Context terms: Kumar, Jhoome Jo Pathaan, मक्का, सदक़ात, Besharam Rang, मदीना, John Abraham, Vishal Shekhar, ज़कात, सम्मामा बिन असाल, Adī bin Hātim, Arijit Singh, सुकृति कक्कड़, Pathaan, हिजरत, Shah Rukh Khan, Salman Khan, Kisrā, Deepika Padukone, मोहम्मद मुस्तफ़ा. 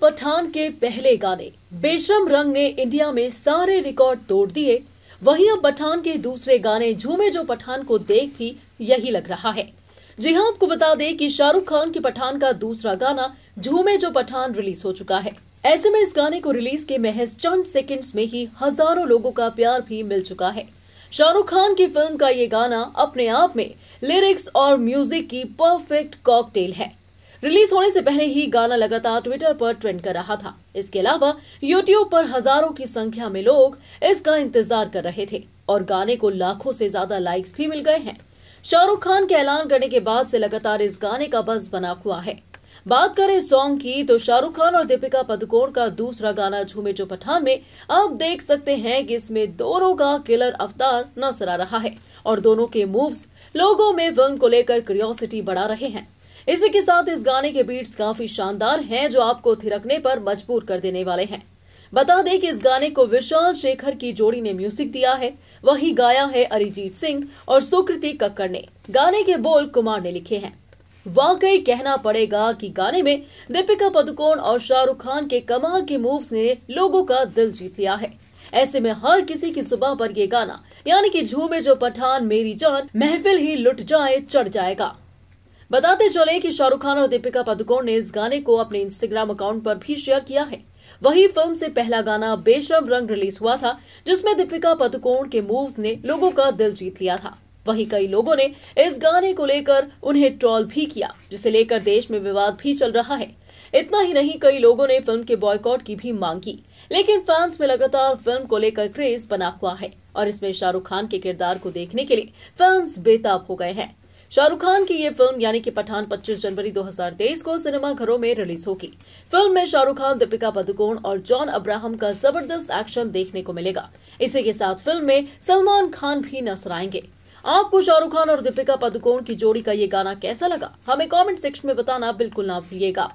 पठान के पहले गाने बेशरम रंग ने इंडिया में सारे रिकॉर्ड तोड़ दिए। वहीं अब पठान के दूसरे गाने झूमे जो पठान को देख भी यही लग रहा है। जी हां, आपको बता दें कि शाहरुख खान की पठान का दूसरा गाना झूमे जो पठान रिलीज हो चुका है। ऐसे में इस गाने को रिलीज के महज चंद सेकंड्स में ही हजारों लोगों का प्यार भी मिल चुका है। शाहरुख खान की फिल्म का ये गाना अपने आप में लिरिक्स और म्यूजिक की परफेक्ट कॉकटेल है। रिलीज होने से पहले ही गाना लगातार ट्विटर पर ट्रेंड कर रहा था। इसके अलावा यूट्यूब पर हजारों की संख्या में लोग इसका इंतजार कर रहे थे और गाने को लाखों से ज्यादा लाइक्स भी मिल गए हैं। शाहरुख खान के ऐलान करने के बाद से लगातार इस गाने का बuzz बना हुआ है। बात करें सॉन्ग की तो शाहरुख खान और दीपिका पादुकोण का दूसरा गाना झूमे जो पठान में आप देख सकते हैं कि इसमें दोनों का किलर अवतार नजर आ रहा है और दोनों के मूव्स लोगों में फिल्म को लेकर क्यूरियोसिटी बढ़ा रहे हैं। इसी के साथ इस गाने के बीट्स काफी शानदार हैं जो आपको थिरकने पर मजबूर कर देने वाले हैं। बता दें कि इस गाने को विशाल शेखर की जोड़ी ने म्यूजिक दिया है, वही गाया है अरिजीत सिंह और सुकृति कक्कड़ ने। गाने के बोल कुमार ने लिखे हैं। वाकई कहना पड़ेगा कि गाने में दीपिका पादुकोण और शाहरुख खान के कमाल के मूव्स ने लोगों का दिल जीत लिया है। ऐसे में हर किसी की जुबां पर ये गाना यानी कि झूमे जो पठान मेरी जान महफिल ही लुट जाए चढ़ जाएगा। बताते चले कि शाहरुख खान और दीपिका पादुकोण ने इस गाने को अपने इंस्टाग्राम अकाउंट पर भी शेयर किया है। वही फिल्म से पहला गाना बेशरम रंग रिलीज हुआ था जिसमें दीपिका पादुकोण के मूव्स ने लोगों का दिल जीत लिया था। वहीं कई लोगों ने इस गाने को लेकर उन्हें ट्रोल भी किया, जिसे लेकर देश में विवाद भी चल रहा है। इतना ही नहीं, कई लोगों ने फिल्म के बॉयकॉट की भी मांग की, लेकिन फैंस में लगातार फिल्म को लेकर क्रेज बना हुआ है और इसमें शाहरुख खान के किरदार को देखने के लिए फैंस बेताब हो गए हैं। शाहरुख खान की ये फिल्म यानी कि पठान 25 जनवरी 2023 को सिनेमाघरों में रिलीज होगी। फिल्म में शाहरुख खान, दीपिका पादुकोण और जॉन अब्राहम का जबरदस्त एक्शन देखने को मिलेगा। इसी के साथ फिल्म में सलमान खान भी नजर आएंगे। आपको शाहरुख खान और दीपिका पादुकोण की जोड़ी का ये गाना कैसा लगा, हमें कमेंट सेक्शन में बताना बिल्कुल ना भूलिएगा।